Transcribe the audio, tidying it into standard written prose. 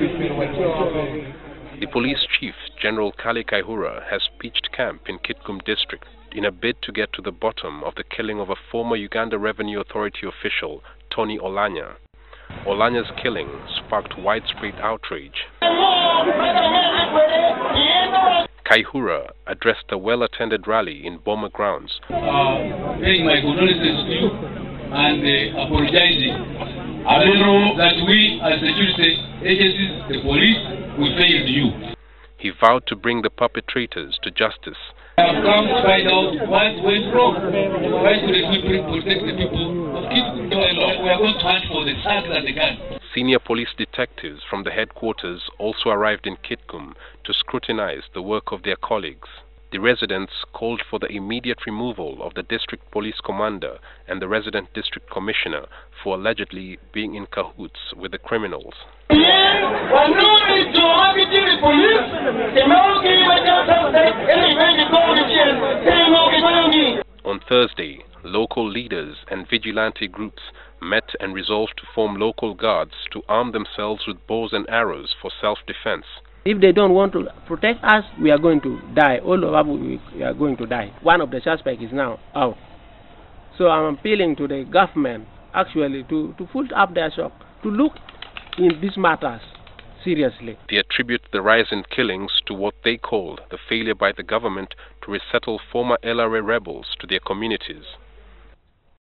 The police chief, General Kale Kayihura, has pitched camp in Kitgum district in a bid to get to the bottom of the killing of a former Uganda Revenue Authority official, Tony Olanya. Olanya's killing sparked widespread outrage. Kayihura addressed a well-attended rally in Boma Grounds, paying my condolences to you and apologizing. I don't know that we, as security agencies, the police, we failed you. He vowed to bring the perpetrators to justice. I have come to find out what went wrong. Why couldn't we protect the people of Kitgum? We are going to hunt for the sacks and the guns. Senior police detectives from the headquarters also arrived in Kitgum to scrutinize the work of their colleagues. The residents called for the immediate removal of the district police commander and the resident district commissioner for allegedly being in cahoots with the criminals. On Thursday, local leaders and vigilante groups met and resolved to form local guards to arm themselves with bows and arrows for self-defense. If they don't want to protect us, we are going to die. All of us, we are going to die. One of the suspects is now out. So I'm appealing to the government, actually, to put up their shock, to look in these matters seriously. They attribute the rise in killings to what they called the failure by the government to resettle former LRA rebels to their communities.